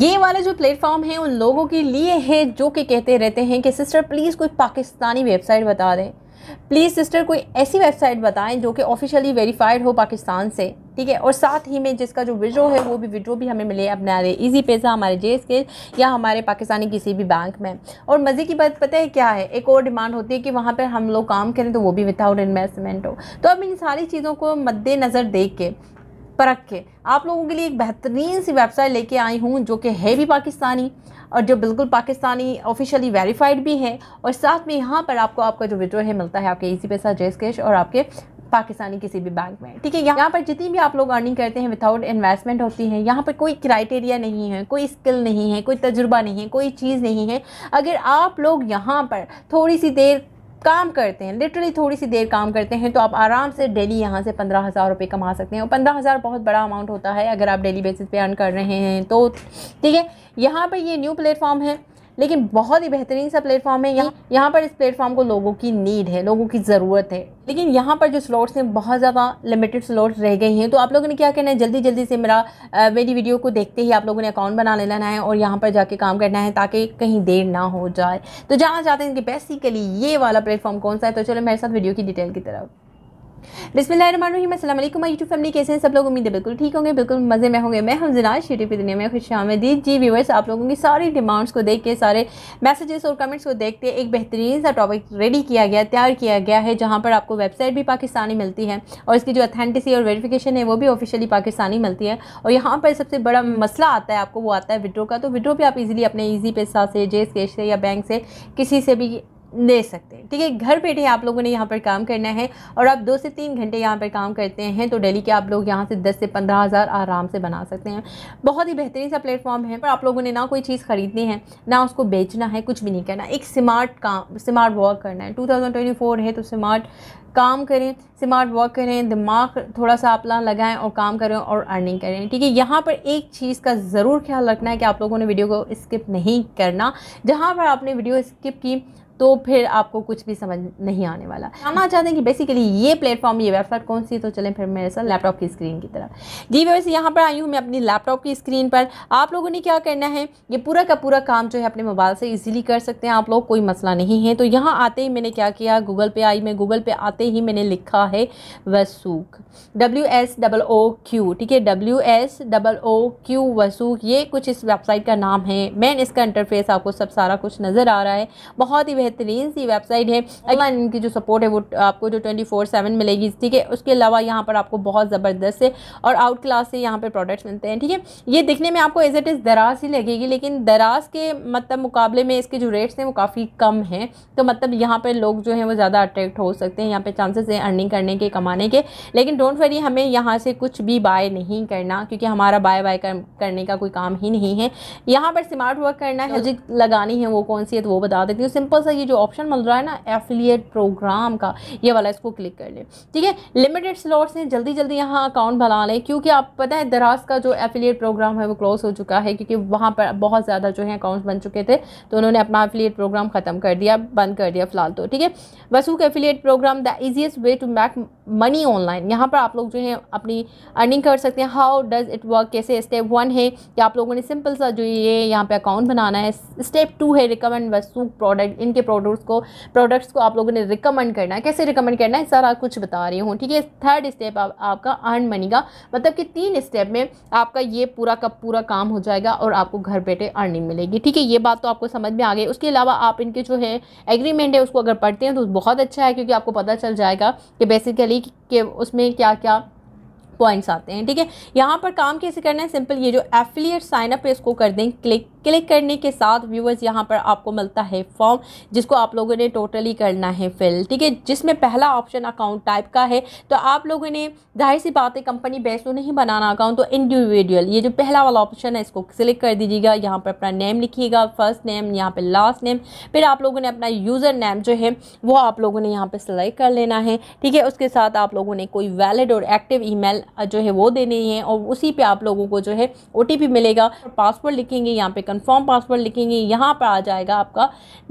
ये वाले जो प्लेटफॉर्म है उन लोगों के लिए है जो कि कहते रहते हैं कि सिस्टर प्लीज़ कोई पाकिस्तानी वेबसाइट बता दें, प्लीज़ सिस्टर कोई ऐसी वेबसाइट बताएं जो कि ऑफिशियली वेरीफाइड हो पाकिस्तान से, ठीक है, और साथ ही में जिसका जो विड्रो है वो भी विड्रो भी हमें मिले अपने हमारे ईज़ीपेज़ा, हमारे जैज़कैश या हमारे पाकिस्तानी किसी भी बैंक में। और मज़े की बात पता है क्या है, एक और डिमांड होती है कि वहाँ पर हम लोग काम करें तो वो भी विदाउट इन्वेस्टमेंट हो। तो अब इन सारी चीज़ों को मद्देनज़र देख के परख के आप लोगों के लिए एक बेहतरीन सी वेबसाइट लेके आई हूँ जो कि है भी पाकिस्तानी और जो बिल्कुल पाकिस्तानी ऑफिशियली वेरीफाइड भी है, और साथ में यहाँ पर आपको आपका जो विड्रो है मिलता है आपके ईज़ीपेज़ा, जैज़कैश और आपके पाकिस्तानी किसी भी बैंक में, ठीक है। यहाँ पर जितनी भी आप लोग अर्निंग करते हैं विदाउट इन्वेस्टमेंट होती है। यहाँ पर कोई क्राइटेरिया नहीं है, कोई स्किल नहीं है, कोई तजुर्बा नहीं है, कोई चीज़ नहीं है। अगर आप लोग यहाँ पर थोड़ी सी देर काम करते हैं, लिटरली थोड़ी सी देर काम करते हैं, तो आप आराम से डेली यहाँ से 15,000 रुपये कमा सकते हैं। और 15,000 बहुत बड़ा अमाउंट होता है अगर आप डेली बेसिस पे अर्न कर रहे हैं तो, ठीक है। यहाँ पर ये न्यू प्लेटफॉर्म है लेकिन बहुत ही बेहतरीन सा प्लेटफॉर्म है। यहाँ पर इस प्लेटफॉर्म को लोगों की नीड है, लोगों की ज़रूरत है, लेकिन यहाँ पर जो स्लॉट्स हैं बहुत ज़्यादा लिमिटेड स्लॉट्स रह गई हैं। तो आप लोगों ने क्या करना है, जल्दी जल्दी से मेरी वीडियो को देखते ही आप लोगों ने अकाउंट बना लेना है और यहाँ पर जाके काम करना है ताकि कहीं देर ना हो जाए। तो जानना चाहते हैं कि बेसिकली ये वाला प्लेटफॉर्म कौन सा है, तो चलो मेरे साथ वीडियो की डिटेल की तरफ। बिस्मिल्लाहिर्रहमानिर्रहीम, अस्सलाम वालेकुम यूट्यूब फैमिली, कैसे हैं सब लोग? उम्मीद है बिल्कुल ठीक होंगे, बिल्कुल मज़े में होंगे। मैं हूं ज़ुनाश, यूट्यूब की दुनिया में खुशामदीद। जी व्यूअर्स, आप लोगों की सारी डिमांड्स को देख के, सारे मैसेजेस और कमेंट्स को देखते एक बेहतरीन सा टॉपिक रेडी किया गया, तैयार किया गया है, जहाँ पर आपको वेबसाइट भी पाकिस्तानी मिलती है और इसकी जो अथेंटिसिटी और वेरीफिकेशन है वो भी ऑफिशियली पाकिस्तानी मिलती है। और यहाँ पर सबसे बड़ा मसला आता है आपको, वो आता है विड्रो का। तो विड्रो भी आप इजीली अपने ईज़ीपेज़ा से, जैज़कैश से या बैंक से किसी से भी ले सकते हैं, ठीक है। घर बैठे आप लोगों ने यहाँ पर काम करना है और आप 2 से 3 घंटे यहाँ पर काम करते हैं तो डेली के आप लोग यहाँ से 10 से 15,000 आराम से बना सकते हैं। बहुत ही बेहतरीन सा प्लेटफॉर्म है। पर आप लोगों ने ना कोई चीज़ खरीदनी है, ना उसको बेचना है, कुछ भी नहीं करना, एक स्मार्ट काम, स्मार्ट वर्क करना है। 2024 है तो स्मार्ट काम करें, स्मार्ट वर्क करें, दिमाग थोड़ा सा अपना लगाएं और काम करें और अर्निंग करें, ठीक है। यहाँ पर एक चीज़ का ज़रूर ख्याल रखना है कि आप लोगों ने वीडियो को स्किप नहीं करना। जहाँ पर आपने वीडियो स्किप की तो फिर आपको कुछ भी समझ नहीं आने वाला। जानना चाहते हैं कि बेसिकली ये प्लेटफॉर्म, ये वेबसाइट कौन सी है, तो चलें फिर मेरे साथ लैपटॉप की स्क्रीन की तरफ। जी व्यूअर्स, यहाँ पर आई हूँ मैं अपनी लैपटॉप की स्क्रीन पर। आप लोगों ने क्या करना है, ये पूरा का पूरा काम जो है अपने मोबाइल से इजीली कर सकते हैं आप लोग, कोई मसला नहीं है। तो यहाँ आते ही मैंने क्या किया, गूगल पे आई मैं। गूगल पे आते ही मैंने लिखा है वसूक, WSOOQ, ठीक है, WSOOQ वसूक। ये कुछ इस वेबसाइट का नाम है। मैन इसका इंटरफेस आपको सब सारा कुछ नज़र आ रहा है। बहुत ही बेहतरीन सी वेबसाइट है। ऑनलाइन इनकी जो सपोर्ट है वो आपको जो 24/7 मिलेगी, ठीक है। उसके अलावा यहाँ पर आपको बहुत ज़बरदस्त से और आउट क्लास से यहाँ पर प्रोडक्ट्स मिलते हैं, ठीक है। ये दिखने में आपको एज इट इज़ दराज ही लगेगी, लेकिन दराज के मतलब मुकाबले में इसके जो रेट्स हैं वो काफ़ी कम हैं। तो मतलब यहाँ पर लोग जो हैं वो ज़्यादा अट्रैक्ट हो सकते हैं, यहाँ पर चांसेस हैं अर्निंग करने के, कमाने के। लेकिन डोंट वरी, हमें यहाँ से कुछ भी बाय नहीं करना क्योंकि हमारा बाय करने का कोई काम ही नहीं है। यहाँ पर स्मार्ट वर्क करना है, लॉजिक लगानी है, वो कौन सी है तो वो बता देती हूँ। सिंपल सा ये जो ऑप्शन मिल रहा है ना एफिलिएट प्रोग्राम का, ये वाला, इसको क्लिक कर लें, ठीक है। लिमिटेड स्लॉट्स हैं, जल्दी जल्दी यहाँ अकाउंट बना लें क्योंकि आप पता है दराज का जो एफिलिएट प्रोग्राम है वो क्लोज हो चुका है क्योंकि वहाँ पर बहुत ज़्यादा जो है अकाउंट्स बन चुके थे तो उन्होंने अपना एफिलिएट प्रोग्राम ख़त्म कर दिया, बंद कर दिया फिलहाल तो, ठीक है। वसूक affiliate program, the easiest way to make money online. यहाँ पर आप लोग जो है अपनी अर्निंग कर सकते हैं। हाउ डज इट वर्क, कैसे? स्टेप 1 है कि आप लोगों ने सिंपल सा जो ये यहाँ पर अकाउंट बनाना है। स्टेप 2 है रिकमेंड वसूक प्रोडक्ट, इनके प्रोडक्ट्स को आप लोगों ने रिकमेंड करना है। कैसे रिकमेंड करना है सारा कुछ बता रही हूँ, ठीक है। 3rd स्टेप आपका अर्न मनी का, मतलब कि 3 स्टेप में आपका ये पूरा का पूरा काम हो जाएगा और आपको घर बैठे अर्निंग मिलेगी, ठीक है। ये बात तो आपको समझ में आ गई। उसके अलावा आप इनके जो है एग्रीमेंट है उसको अगर पढ़ते हैं तो बहुत अच्छा है क्योंकि आपको पता चल जाएगा कि बेसिकली कि उसमें क्या क्या पॉइंट्स आते हैं, ठीक है। यहाँ पर काम कैसे करना है, सिंपल ये जो एफिलिएट साइनअप है इसको कर दें क्लिक। क्लिक करने के साथ व्यूअर्स यहाँ पर आपको मिलता है फॉर्म जिसको आप लोगों ने टोटली करना है फिल, ठीक है। जिसमें पहला ऑप्शन अकाउंट टाइप का है। तो आप लोगों ने जाहिर सी बात है कंपनी बेस तो नहीं बनाना अकाउंट, तो इंडिविजुअल ये जो पहला वाला ऑप्शन है इसको सिलेक्ट कर दीजिएगा। यहाँ पर अपना नेम लिखिएगा, फर्स्ट नेम, यहाँ पर लास्ट नेम, फिर आप लोगों ने अपना यूज़र नेम जो है वो आप लोगों ने यहाँ पर सिलेक्ट कर लेना है, ठीक है। उसके साथ आप लोगों ने कोई वैलिड और एक्टिव ईमेल जो है वो देनी है और उसी पर आप लोगों को जो है OTP मिलेगा। पासवर्ड लिखेंगे यहाँ पर कंफर्म पासवर्ड लिखेंगे, यहाँ पर आ जाएगा आपका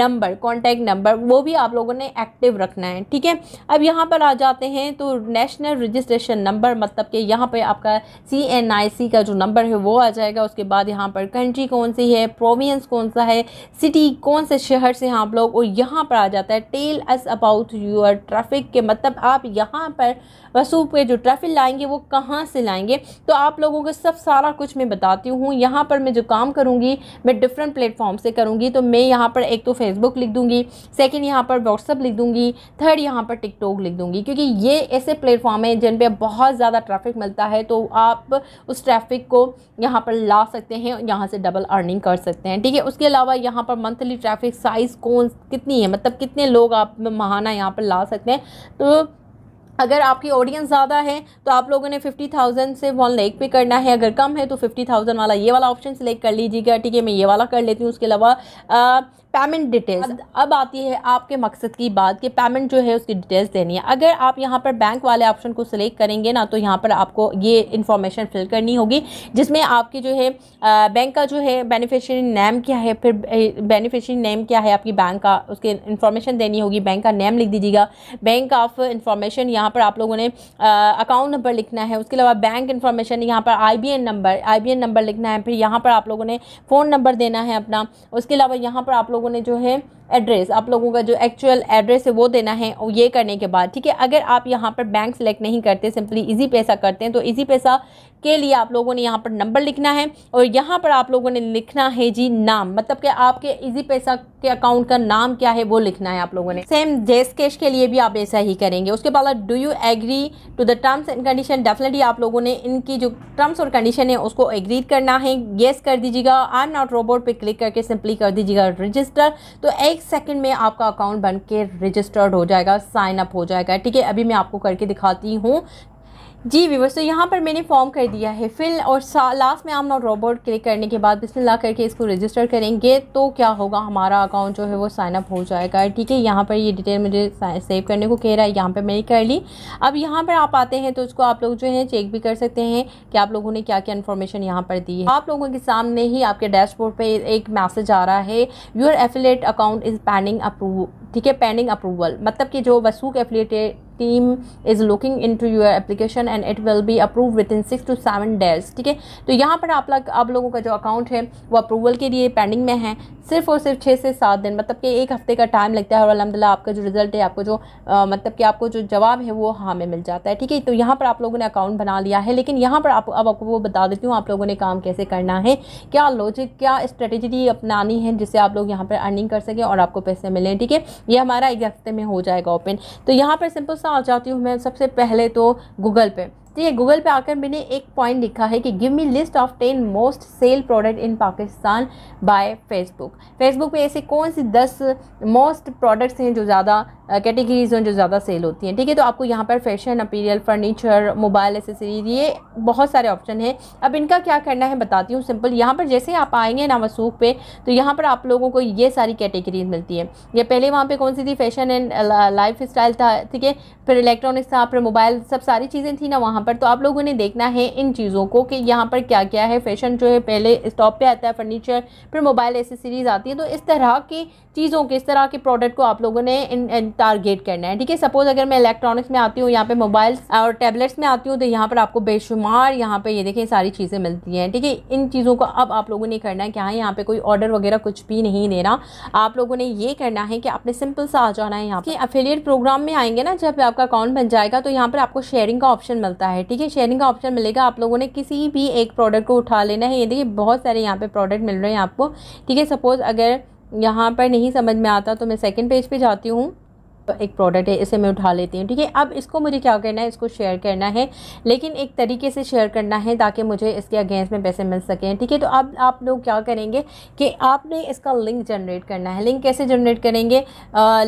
नंबर, कॉन्टैक्ट नंबर, वो भी आप लोगों ने एक्टिव रखना है, ठीक है। अब यहाँ पर आ जाते हैं तो नेशनल रजिस्ट्रेशन नंबर, मतलब कि यहाँ पर आपका CNIC का जो नंबर है वो आ जाएगा। उसके बाद यहाँ पर कंट्री कौन सी है, प्रोविंस कौन सा है, सिटी कौन से शहर से हैं आप लोग, और यहाँ पर आ जाता है tell us about your traffic, के मतलब आप यहाँ पर वसूक पे जो ट्रैफिक लाएंगे वो कहाँ से लाएंगे। तो आप लोगों को सब सारा कुछ मैं बताती हूँ। यहाँ पर मैं जो काम करूँगी मैं डिफरेंट प्लेटफॉर्म से करूँगी, तो मैं यहाँ पर एक तो फेसबुक लिख दूँगी, सेकंड यहाँ पर व्हाट्सअप लिख दूँगी, थर्ड यहाँ पर टिकटॉक लिख दूँगी, क्योंकि ये ऐसे प्लेटफॉर्म हैं जिन पर बहुत ज़्यादा ट्रैफिक मिलता है, तो आप उस ट्रैफिक को यहाँ पर ला सकते हैं, यहाँ से डबल अर्निंग कर सकते हैं, ठीक है। उसके अलावा यहाँ पर मंथली ट्रैफिक साइज़ कौन कितनी है, मतलब कितने लोग आप महाना यहाँ पर ला सकते हैं। तो अगर आपकी ऑडियंस ज़्यादा है तो आप लोगों ने 50,000 से 1 लाख पे करना है, अगर कम है तो 50,000 वाला ये वाला ऑप्शन सेलेक्ट कर लीजिएगा, ठीक है। मैं ये वाला कर लेती हूँ। उसके अलावा पेमेंट डिटेल्स, अब आती है आपके मकसद की बात कि पेमेंट जो है उसकी डिटेल्स देनी है। अगर आप यहाँ पर बैंक वाले ऑप्शन को सिलेक्ट करेंगे ना, तो यहाँ पर आपको ये इन्फॉर्मेशन फिल करनी होगी जिसमें आपके जो है बैंक का जो है बेनिफिशियरी नेम क्या है, फिर बेनिफिशियरी नेम क्या है आपकी बैंक का, उसके इन्फॉर्मेशन देनी होगी। बैंक का नेम लिख दीजिएगा, बैंक ऑफ इन्फॉर्मेशन, यहाँ पर आप लोगों ने अकाउंट नंबर लिखना है। उसके अलावा बैंक इन्फॉर्मेशन, यहाँ पर IBN नंबर लिखना है, फिर यहाँ पर आप लोगों ने फ़ोन नंबर देना है अपना। उसके अलावा यहाँ पर आप लोगों ने जो है एड्रेस, आप लोगों का जो एक्चुअल एड्रेस है वो देना है। और ये करने के बाद, ठीक है, अगर आप यहाँ पर बैंक सेलेक्ट नहीं करते, सिंपली इजी पैसा करते हैं, तो इजी पैसा के लिए आप लोगों ने यहाँ पर नंबर लिखना है और यहाँ पर आप लोगों ने लिखना है जी नाम, मतलब कि आपके इजी पैसा के अकाउंट का नाम क्या है वो लिखना है आप लोगों ने। सेम जैज़कैश के लिए भी आप ऐसा ही करेंगे। उसके बाद do you agree to the terms and condition, definitely आप लोगों ने इनकी जो टर्म्स और कंडीशन है उसको एग्री करना है। येस कर दीजिएगा, आई एम नॉट रोबोट पे क्लिक करके सिंपली कर दीजिएगा रजिस्टर, तो एक सेकंड में आपका अकाउंट बन के रजिस्टर्ड हो जाएगा, साइन अप हो जाएगा, ठीक है। अभी मैं आपको करके दिखाती हूँ जी व्यूअर्स। तो यहाँ पर मैंने फॉर्म कर दिया है फिल और लास्ट में हम नॉट रोबोट क्लिक करने के बाद बिस्मिल्लाह करके इसको रजिस्टर करेंगे, तो क्या होगा, हमारा अकाउंट जो है वो साइनअप हो जाएगा, ठीक है। यहाँ पर ये डिटेल मुझे सेव करने को कह रहा है, यहाँ पर मैंने कर ली। अब यहाँ पर आप आते हैं तो इसको आप लोग जो है चेक भी कर सकते हैं कि आप लोगों ने क्या क्या इन्फॉर्मेशन यहाँ पर दी है। आप लोगों के सामने ही आपके डैशबोर्ड पर एक मैसेज आ रहा है, your affiliate account is pending approve, ठीक है, पेंडिंग अप्रूवल, मतलब कि जो वसूक affiliate team is looking into your application and it will be approve within 6 to 7 days, ठीक है। तो यहाँ पर आप लोगों का जो अकाउंट है वो अप्रूवल के लिए पेंडिंग में है, सिर्फ और सिर्फ 6 से 7 दिन, मतलब कि 1 हफ्ते का टाइम लगता है, और अलहमदिल्ला आपका जो रिजल्ट है, आपको जो मतलब कि आपको जो जवाब है वो हाँ में मिल जाता है, ठीक है। तो यहाँ पर आप लोगों ने अकाउंट बना लिया है, लेकिन यहाँ पर अब आपको वो बता देती हूँ आप लोगों ने काम कैसे करना है, क्या लॉजिक, क्या स्ट्रेटजी अपनानी है जिससे आप लोग यहाँ पर अर्निंग कर सकें और आपको पैसे मिलें, ठीक है। ये हमारा 1 हफ्ते में हो जाएगा ओपन। तो यहाँ पर सिंपल आ जाती हूँ मैं सबसे पहले तो गूगल पे, ठीक है। गूगल पे आकर मैंने एक पॉइंट लिखा है कि give me list of 10 most sell product in Pakistan by Facebook. Facebook पे ऐसे कौन सी 10 मोस्ट प्रोडक्ट्स हैं जो ज़्यादा कैटेगरीज हैं, जो ज़्यादा सेल होती हैं, ठीक है। तो आपको यहाँ पर fashion, apparel, furniture, mobile accessories, ये बहुत सारे ऑप्शन हैं। अब इनका क्या करना है बताती हूँ। सिंपल यहाँ पर जैसे आप आएंगे ना वसूक पे, तो यहाँ पर आप लोगों को ये सारी कैटेगरीज मिलती है। ये पहले वहाँ पर कौन सी थी, फैशन एंड लाइफ स्टाइल था, ठीक है, फिर इलेक्ट्रॉनिक्स था, फिर मोबाइल, सब सारी चीज़ें थी ना वहाँ पर। तो आप लोगों ने देखना है इन चीज़ों को कि यहाँ पर क्या क्या है। फैशन जो है पहले स्टॉप पे आता है, फर्नीचर, फिर मोबाइल एसेसरीज आती है। तो इस तरह की चीज़ों के, इस तरह के प्रोडक्ट को आप लोगों ने टारगेट करना है, ठीक है। सपोज़ अगर मैं इलेक्ट्रॉनिक्स में आती हूँ, यहाँ पे मोबाइल्स और टैबलेट्स में आती हूँ, तो यहाँ पर आपको बेशुमार यहाँ पे ये देखें सारी चीज़ें मिलती हैं, ठीक है। इन चीज़ों को अब आप लोगों ने करना है क्या है, यहाँ पे कोई ऑर्डर वगैरह कुछ भी नहीं देना। आप लोगों ने ये करना है कि आपने सिंपल सा आ जाना है यहाँ पर। एफिलिएट प्रोग्राम में आएंगे ना, जब आपका अकाउंट बन जाएगा तो यहाँ पर आपको शेयरिंग का ऑप्शन मिलता है, ठीक है। शेयरिंग का ऑप्शन मिलेगा, आप लोगों ने किसी भी एक प्रोडक्ट को उठा लेना है। ये देखिए बहुत सारे यहाँ पर प्रोडक्ट मिल रहे हैं आपको, ठीक है। सपोज़ अगर यहाँ पर नहीं समझ में आता तो मैं सेकंड पेज पे जाती हूँ, एक प्रोडक्ट है इसे मैं उठा लेती हूँ, ठीक है। अब इसको मुझे क्या करना है, इसको शेयर करना है, लेकिन एक तरीके से शेयर करना है ताकि मुझे इसके अगेंस्ट में पैसे मिल सकें, ठीक है। तो अब आप लोग क्या करेंगे कि आपने इसका लिंक जनरेट करना है। लिंक कैसे जनरेट करेंगे,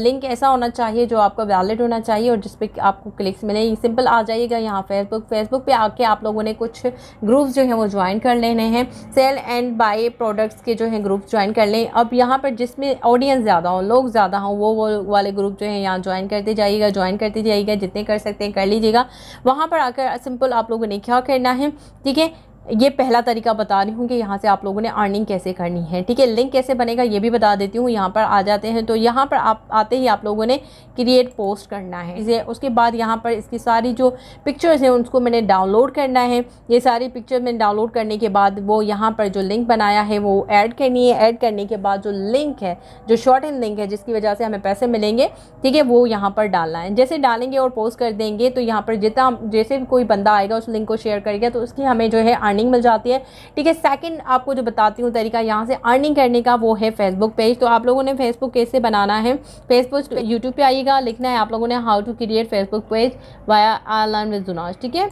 लिंक ऐसा होना चाहिए जो आपका वैलिड होना चाहिए और जिस पर आपको क्लिक्स मिले। सिंपल आ जाइएगा यहाँ फेसबुक पर आके आप लोगों ने कुछ ग्रुप्स जो हैं वो ज्वाइन कर लेने हैं, सेल एंड बाय प्रोडक्ट्स के जो हैं ग्रुप्स ज्वाइन कर लें। अब यहाँ पर जिसमें ऑडियंस ज़्यादा हो, लोग ज़्यादा हों, वो वाले ग्रुप जो हैं यहाँ ज्वाइन करते जाइएगा, जितने कर सकते हैं कर लीजिएगा। वहाँ पर आकर सिंपल आप लोगों ने क्या करना है, ठीक है, ये पहला तरीका बता रही हूँ कि यहाँ से आप लोगों ने अर्निंग कैसे करनी है। ठीक है, लिंक कैसे बनेगा ये भी बता देती हूँ। यहाँ पर आ जाते हैं, तो यहाँ पर आप आते ही आप लोगों ने क्रिएट पोस्ट करना है इसे। उसके बाद यहाँ पर इसकी सारी जो पिक्चर्स हैं उसको मैंने डाउनलोड करना है। ये सारी पिक्चर मैंने डाउनलोड करने के बाद वो यहाँ पर जो लिंक बनाया है वो ऐड करनी है। ऐड करने के बाद जो लिंक है, जो शॉर्टेन लिंक है जिसकी वजह से हमें पैसे मिलेंगे, ठीक है, वो यहाँ पर डालना है। जैसे डालेंगे और पोस्ट कर देंगे तो यहाँ पर जितना जैसे कोई बंदा आएगा उस लिंक को शेयर करेगा तो उसकी हमें जो है अर्निंग मिल जाती है। ठीक है, सेकंड आपको जो बताती हूँ तरीका यहाँ से अर्निंग करने का वो है फेसबुक पेज। तो आप लोगों ने फेसबुक कैसे बनाना है, फेसबुक यूट्यूब पे आइएगा, लिखना है आप लोगों ने how to create Facebook page via earn learn with Zunash. ठीक है,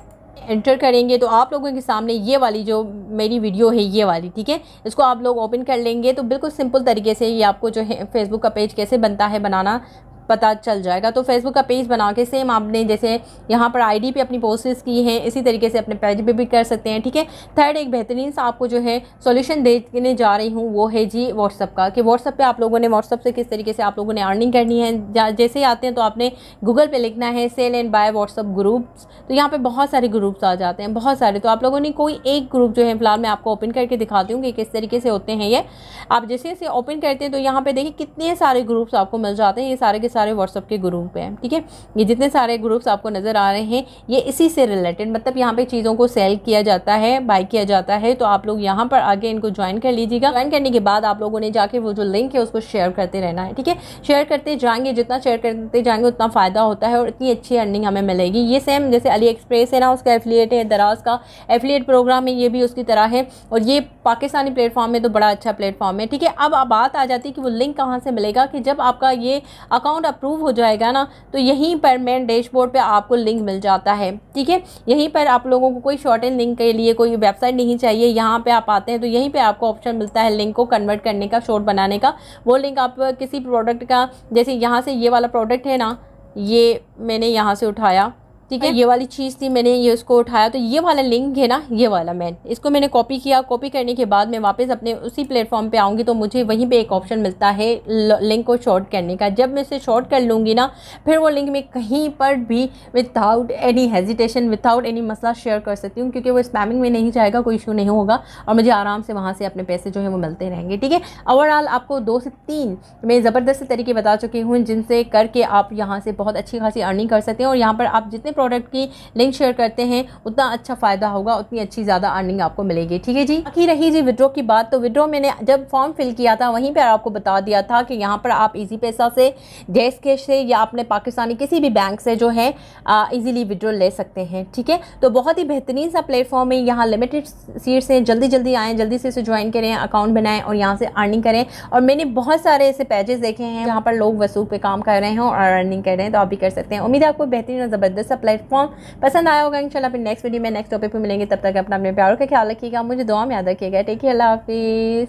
एंटर करेंगे तो आप लोगों के सामने ये वाली जो मेरी वीडियो है ये वाली, ठीक है, इसको आप लोग ओपन कर लेंगे। तो बिल्कुल सिंपल तरीके से ये आपको जो है फेसबुक का पेज कैसे बनता है बनाना पता चल जाएगा। तो फेसबुक का पेज बना के सेम आपने जैसे यहाँ पर आईडी पे अपनी पोस्ट्स की हैं इसी तरीके से अपने पेज पे भी कर सकते हैं। ठीक है, थर्ड एक बेहतरीन सा आपको जो है सॉल्यूशन देने जा रही हूँ वो है जी व्हाट्सअप का, कि व्हाट्सअप पे आप लोगों ने व्हाट्सअप से किस तरीके से आप लोगों ने अर्निंग करनी है। जैसे ही आते हैं तो आपने गूगल पर लिखना है sell and buy WhatsApp groups, तो यहाँ पर बहुत सारे ग्रुप्स आ जाते हैं, बहुत सारे। तो आप लोगों ने कोई एक ग्रुप जो है फिलहाल मैं आपको ओपन करके दिखाती हूँ कि किस तरीके से होते हैं ये। आप जैसे जैसे ओपन करते हैं तो यहाँ पर देखिए कितने सारे ग्रुप्स आपको मिल जाते हैं। ये सारे सारे व्हाट्सएप के ग्रुप हैं। ठीक है, ये जितने सारे ग्रुप्स आपको नज़र आ रहे हैं ये इसी से रिलेटेड, मतलब यहाँ पे चीज़ों को सेल किया जाता है, बाय किया जाता है। तो आप लोग यहाँ पर आगे इनको ज्वाइन कर लीजिएगा। ज्वाइन करने के बाद आप लोगों ने जाके वो जो लिंक है उसको शेयर करते रहना है। ठीक है, शेयर करते जाएंगे, जितना शेयर करते जाएंगे उतना फ़ायदा होता है और इतनी अच्छी अर्निंग हमें मिलेगी। ये सेम जैसे अली एक्सप्रेस है ना, उसका एफिलिएट है, दराज का एफिलिएट प्रोग्राम है, ये भी उसकी तरह है। और ये पाकिस्तानी प्लेटफॉर्म में तो बड़ा अच्छा प्लेटफॉर्म है। ठीक है, अब बात आ जाती है कि वो लिंक कहाँ से मिलेगा, कि जब आपका ये अकाउंट अप्रूव हो जाएगा ना तो यहीं पर मेन डैशबोर्ड पे आपको लिंक मिल जाता है। ठीक है, यहीं पर आप लोगों को कोई शॉर्टेन लिंक के लिए कोई वेबसाइट नहीं चाहिए। यहाँ पे आप आते हैं तो यहीं पे आपको ऑप्शन मिलता है लिंक को कन्वर्ट करने का, शॉर्ट बनाने का। वो लिंक आप किसी प्रोडक्ट का, जैसे यहाँ से ये वाला प्रोडक्ट है ना, ये मैंने यहाँ से उठाया, ठीक है, ये वाली चीज़ थी, मैंने ये उसको उठाया। तो ये वाला लिंक है ना, ये वाला इसको मैंने कॉपी किया। कॉपी करने के बाद मैं वापस अपने उसी प्लेटफॉर्म पे आऊँगी तो मुझे वहीं पे एक ऑप्शन मिलता है लिंक को शॉर्ट करने का। जब मैं इसे शॉर्ट कर लूँगी ना, फिर वो लिंक मैं कहीं पर भी without any hesitation, without any मसला शेयर कर सकती हूँ, क्योंकि वो स्पैमिंग में नहीं जाएगा, कोई इशू नहीं होगा और मुझे आराम से वहाँ से अपने पैसे जो है वो मिलते रहेंगे। ठीक है, ओवरऑल आपको 2 से 3 मैं ज़बरदस्त तरीके बता चुकी हूँ जिनसे करके आप यहाँ से बहुत अच्छी खासी अर्निंग कर सकते हैं। और यहाँ पर आप जितने प्रोडक्ट की लिंक शेयर करते हैं उतना अच्छा फ़ायदा होगा, उतनी अच्छी ज़्यादा अर्निंग आपको मिलेगी। ठीक है जी, बाकी रही जी विड्रॉ की बात, तो विड्रॉ मैंने जब फॉर्म फिल किया था वहीं पर आपको बता दिया था कि यहाँ पर आप इजी पैसा से, जैस कैश से या अपने पाकिस्तानी किसी भी बैंक से जो है इजीली विड्रॉ ले सकते हैं। ठीक है, तो बहुत ही बेहतरीन सा प्लेटफॉर्म है, यहाँ लिमिटेड सीट्स हैं, जल्दी जल्दी आएँ, जल्दी से इसे ज्वाइन करें, अकाउंट बनाएं और यहाँ से अर्निंग करें। और मैंने बहुत सारे ऐसे पेजेस देखे हैं जहाँ पर लोग वसूक पे काम कर रहे हैं और अर्निंग कर रहे हैं, तो आप भी कर सकते हैं। उम्मीद है आपको बेहतरीन और ज़बरदस्त प्लेटफॉर्म पसंद आया होगा। इंशाल्लाह फिर नेक्स्ट वीडियो में नेक्स्ट टॉपिक पे मिलेंगे, तब तक अपना अपने प्यार का ख्याल रखिएगा, मुझे दुआ में याद रखिएगा। टेक केयर, अल्लाह हाफिज़।